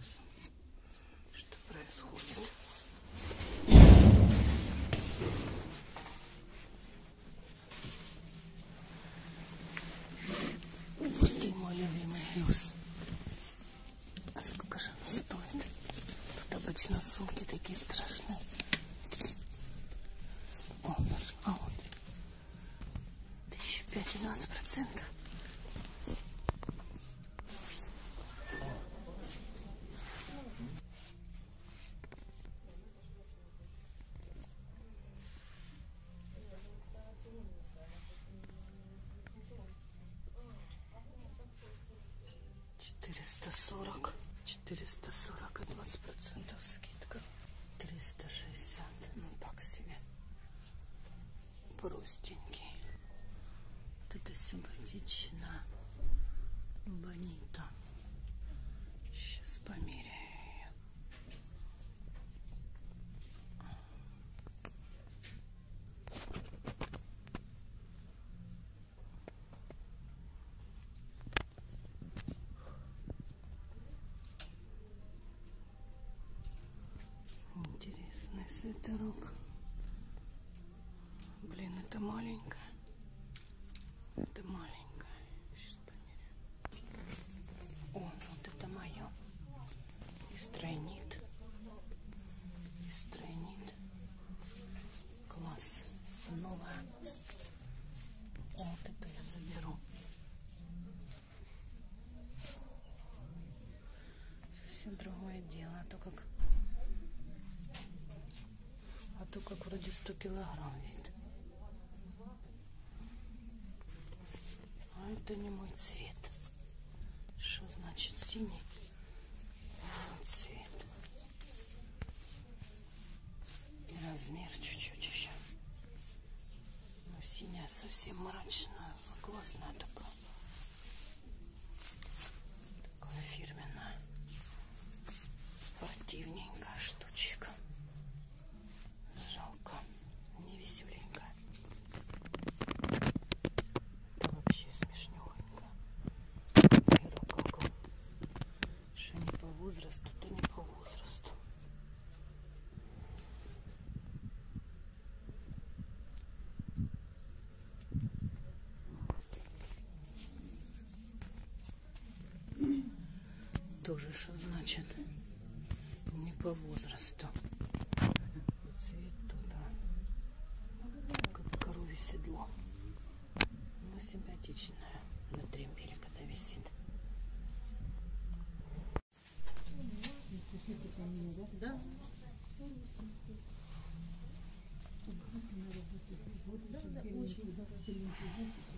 нас? Что происходит? Ух ты, мой любимый пес. А сколько же она стоит? Тут обычно сумки такие страшные. О, а вот 15-12%. Простенький. Вот это симпатичная бонита. Сейчас померяю ее. Интересный свитерок. Блин, это маленькая. Это маленькая. Сейчас померяю. О, вот это мое. Истройнит. Истройнит. Класс. Новая. О, вот это я заберу. Совсем другое дело. А то как вроде 100 килограмм вид. Это не мой цвет. Что значит синий? Вот цвет. И размер чуть-чуть еще. Но синяя совсем мрачная, классная такая. Такая фирменная, спортивненькая штучка. Жалко, не веселенькая. Тоже что значит не по возрасту. Цвет туда, как коровье седло, но симпатичное на тремпеле, когда висит. Да?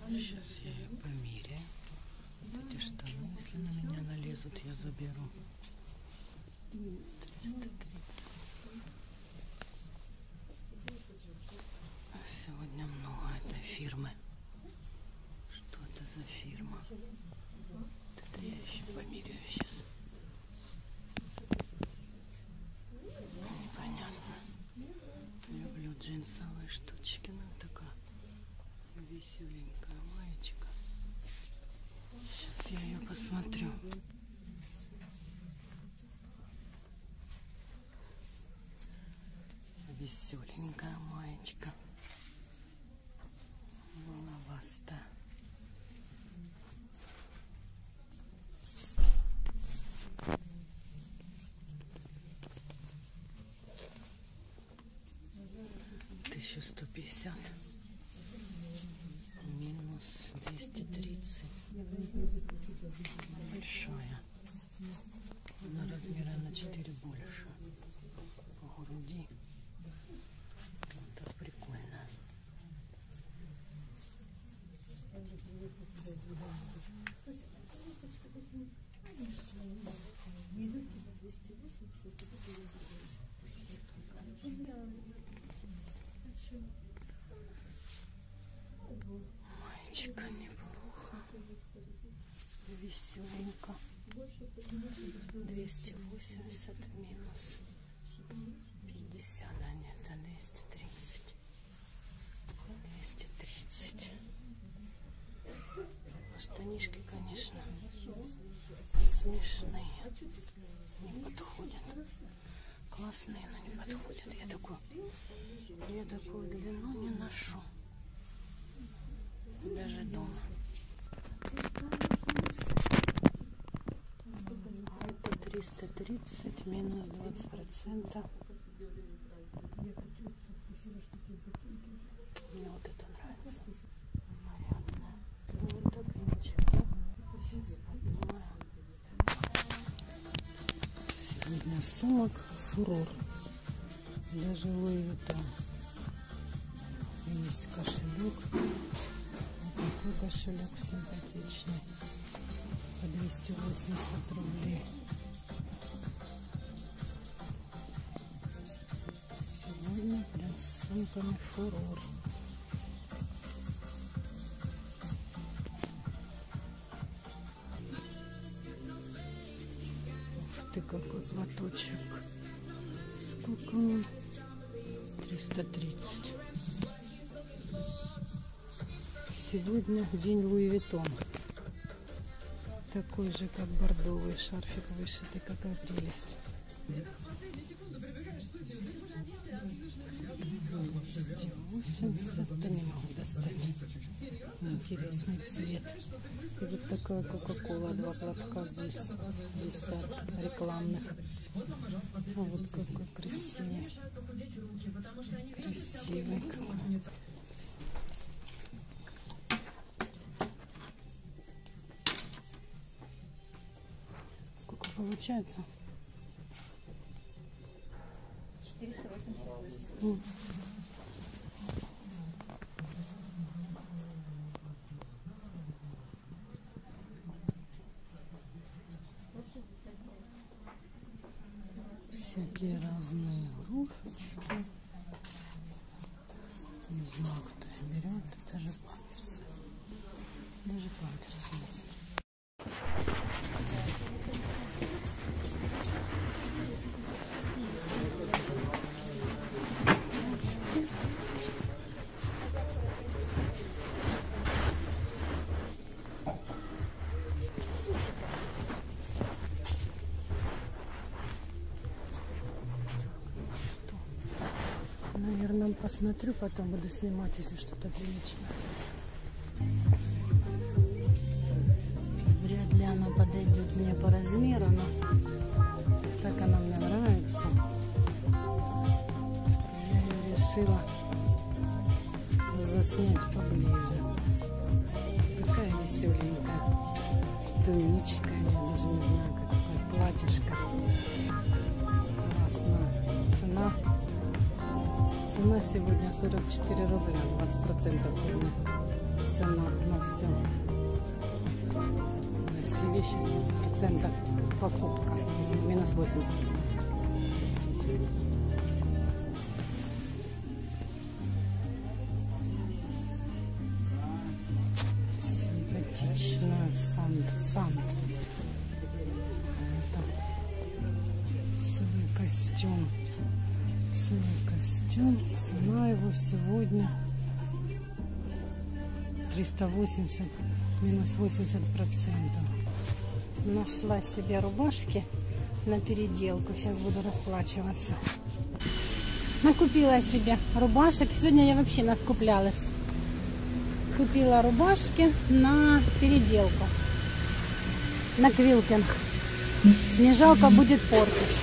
Сейчас я ее померяю. Вот эти штаны, если на меня налезут, я заберу. 330. Сегодня много этой фирмы. Что это за фирма? Вот это я еще померяю сейчас. Непонятно. Люблю джинсовые штучки. Ну, такая веселенькая маечка. Сейчас я ее посмотрю. Веселенькая маечка. Маловастая. -250 минус 230. Большая. Она размера на 4 больше. По груди. Вот так прикольно. Маечка неплохо. Веселенько. 280 минус 50. А нет, а 230. 230. Штанишки, конечно, смешанные. Не подходят. Классные, но не подходят. Я такую длину не ношу. Даже дома. А это 330 минус 20%. Мне вот это нравится. Нарядная. Ну вот так и ничего. Сейчас поднимаю. Сегодня сумок фурор. Даже Луи Виттон. Есть кошелек. Вот такой кошелек симпатичный. По 280 рублей. Сегодня прям с сумками фурор. Ты какой платочек. Сколько он? 330. Сегодня день Луи Виттон. Такой же, как бордовый шарфик вышитый. Какая прелесть. Это не могу достать. Интересный цвет. И вот такая кока-кола, два платка здесь, рекламных. А вот какой красивый. Красивый. Сколько получается? 480. Всякие разные игрушечки. Не знаю, кто их берет. Даже памперсы. Даже памперсы есть. Наверное, посмотрю, потом буду снимать, если что-то приличное. Вряд ли она подойдет мне по размеру, но так она мне нравится, что я ее решила заснять поближе. Такая веселенькая туничка, я даже не знаю, как сказать, платьишко. Классная цена. Цена сегодня 44 рубля, 20% сегодня цена на все. На все вещи 20% покупка, минус 80. Симпатичная санта. Целый костюм. Цена его сегодня 380 минус 80%. Нашла себе рубашки на переделку. Сейчас буду расплачиваться. Накупила себе рубашек. Сегодня я вообще наскуплялась. Купила рубашки на переделку. На квилтинг. Не жалко будет портить.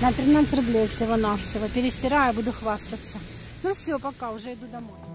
На 13 рублей всего-навсего. Перестираю, буду хвастаться. Ну все, пока, уже иду домой.